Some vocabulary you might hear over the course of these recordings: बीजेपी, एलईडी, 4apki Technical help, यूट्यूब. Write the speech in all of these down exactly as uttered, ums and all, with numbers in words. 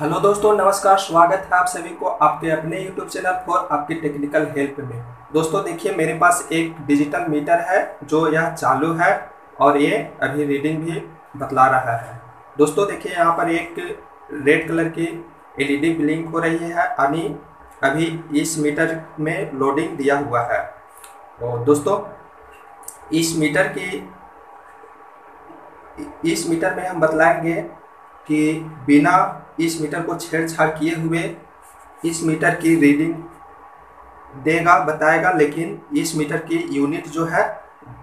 Hello दोस्तों, नमस्कार। स्वागत है आप सभी को आपके अपने यूट्यूब चैनल फोर आपकी टेक्निकल हेल्प में। दोस्तों देखिए, मेरे पास एक डिजिटल मीटर है जो यह चालू है और ये अभी रीडिंग भी बतला रहा है। दोस्तों देखिए, यहाँ पर एक रेड कलर की एलईडी ब्लिंक हो रही है, यानी अभी इस मीटर में लोडिंग दिया हुआ है। और दोस्तों इस मीटर की इस मीटर में हम बतलाएंगे कि बिना इस मीटर को छेड़छाड़ किए हुए इस मीटर की रीडिंग देगा, बताएगा, लेकिन इस मीटर की यूनिट जो है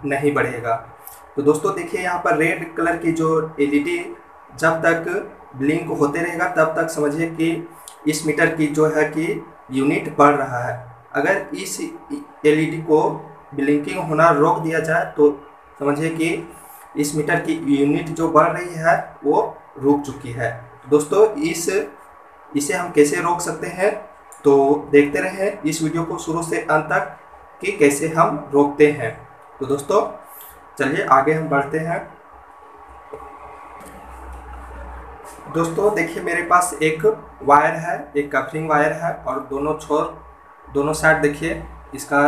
नहीं बढ़ेगा। तो दोस्तों देखिए, यहाँ पर रेड कलर की जो एलईडी जब तक ब्लिंक होते रहेगा तब तक समझिए कि इस मीटर की जो है कि यूनिट बढ़ रहा है। अगर इस एलईडी को ब्लिंकिंग होना रोक दिया जाए तो समझिए कि इस मीटर की यूनिट जो बढ़ रही है वो रुक चुकी है। दोस्तों इस इसे हम कैसे रोक सकते हैं, तो देखते रहें इस वीडियो को शुरू से अंत तक कि कैसे हम रोकते हैं। तो दोस्तों चलिए आगे हम बढ़ते हैं। दोस्तों देखिए, मेरे पास एक वायर है, एक कफरिंग वायर है और दोनों छोर दोनों साइड देखिए इसका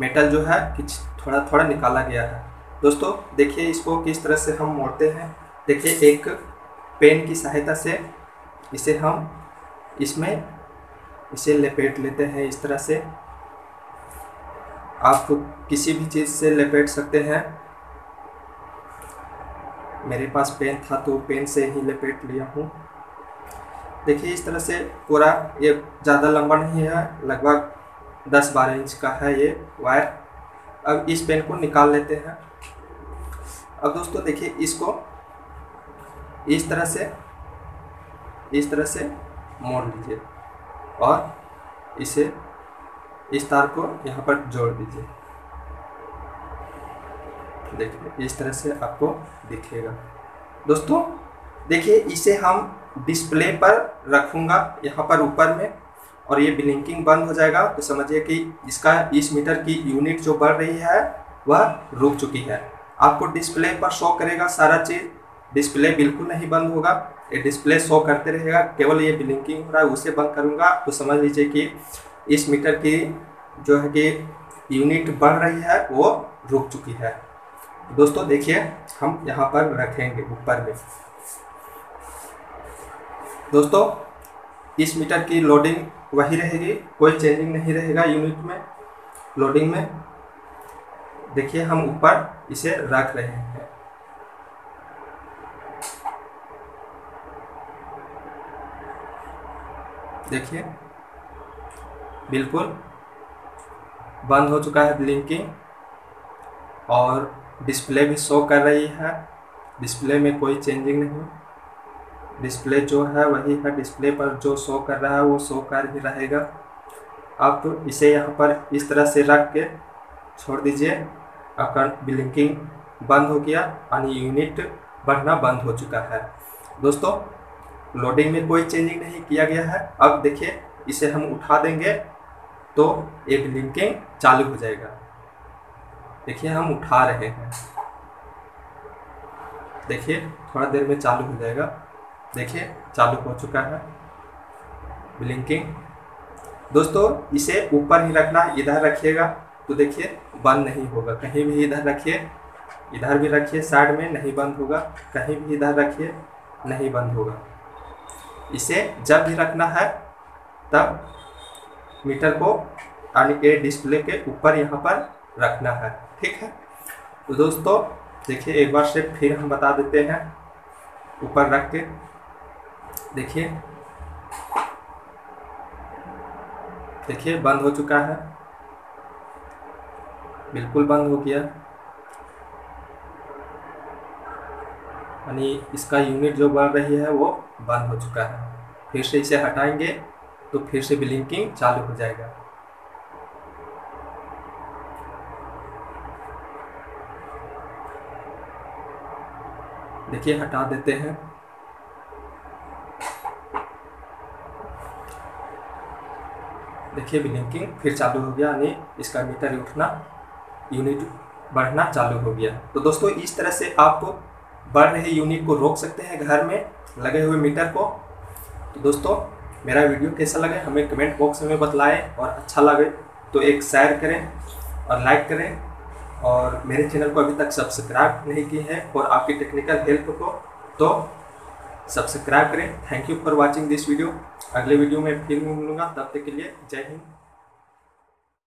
मेटल जो है कि थोड़ा थोड़ा निकाला गया है। दोस्तों देखिए, इसको किस तरह से हम मोड़ते हैं। देखिए एक पेन की सहायता से इसे हम इसमें इसे लपेट लेते हैं। इस तरह से आप किसी भी चीज़ से लपेट सकते हैं। मेरे पास पेन था तो पेन से ही लपेट लिया हूँ। देखिए इस तरह से पूरा, ये ज़्यादा लंबा नहीं है, लगभग दस बारह इंच का है ये वायर। अब इस पेन को निकाल लेते हैं। अब दोस्तों देखिए, इसको इस तरह से इस तरह से मोड़ लीजिए और इसे इस तार को यहाँ पर जोड़ दीजिए। देखिए इस तरह से आपको दिखेगा। दोस्तों देखिए, इसे हम डिस्प्ले पर रखूँगा यहाँ पर ऊपर में और ये ब्लिंकिंग बंद हो जाएगा। तो समझिए कि इसका इस मीटर की यूनिट जो बढ़ रही है वह रुक चुकी है। आपको डिस्प्ले पर शो करेगा सारा चीज़, डिस्प्ले बिल्कुल नहीं बंद होगा, ये डिस्प्ले शो करते रहेगा। केवल ये ब्लिंकिंग हो रहा है उसे बंद करूँगा तो समझ लीजिए कि इस मीटर की जो है कि यूनिट बढ़ रही है वो रुक चुकी है। दोस्तों देखिए, हम यहाँ पर रखेंगे ऊपर में। दोस्तों इस मीटर की लोडिंग वही रहेगी, कोई चेंजिंग नहीं रहेगा यूनिट में, लोडिंग में। देखिए हम ऊपर इसे रख रहे हैं। देखिए बिल्कुल बंद हो चुका है ब्लिंकिंग और डिस्प्ले भी शो कर रही है। डिस्प्ले में कोई चेंजिंग नहीं, डिस्प्ले जो है वही है। डिस्प्ले पर जो शो कर रहा है वो शो कर ही रहेगा। आप इसे यहाँ पर इस तरह से रख के छोड़ दीजिए। अगर ब्लिंकिंग बंद हो गया यानी यूनिट बढ़ना बंद हो चुका है। दोस्तों लोडिंग में कोई चेंजिंग नहीं किया गया है। अब देखिए, इसे हम उठा देंगे तो ये ब्लिंकिंग चालू हो जाएगा। देखिए हम उठा रहे हैं, देखिए थोड़ा देर में चालू हो जाएगा। देखिए चालू हो चुका है ब्लिंकिंग। दोस्तों इसे ऊपर ही रखना, इधर रखिएगा तो देखिए बंद नहीं होगा। कहीं भी इधर रखिए, इधर भी रखिए, साइड में नहीं बंद होगा। कहीं भी इधर रखिए नहीं बंद होगा। इसे जब भी रखना है तब मीटर को यानी के डिस्प्ले के ऊपर यहाँ पर रखना है, ठीक है। तो दोस्तों देखिए, एक बार से फिर हम बता देते हैं ऊपर रख के। देखिए देखिए बंद हो चुका है, बिल्कुल बंद हो गया, यानी इसका यूनिट जो बढ़ रही है वो बंद हो चुका है। फिर से इसे हटाएंगे तो फिर से ब्लिंकिंग चालू हो जाएगा। देखिए हटा देते हैं। देखिए ब्लिंकिंग फिर चालू हो गया, यानी इसका मीटर उठना, यूनिट बढ़ना चालू हो गया। तो दोस्तों इस तरह से आप बढ़ रहे यूनिट को रोक सकते हैं घर में लगे हुए मीटर को। तो दोस्तों मेरा वीडियो कैसा लगे हमें कमेंट बॉक्स में बतलाएं, और अच्छा लगे तो एक शेयर करें और लाइक करें, और मेरे चैनल को अभी तक सब्सक्राइब नहीं किए हैं और आपकी टेक्निकल हेल्प को तो सब्सक्राइब करें। Thank you for watching this video. अगले वीडियो में फिर मिलूंगा, तब तक के लिए जय हिंद।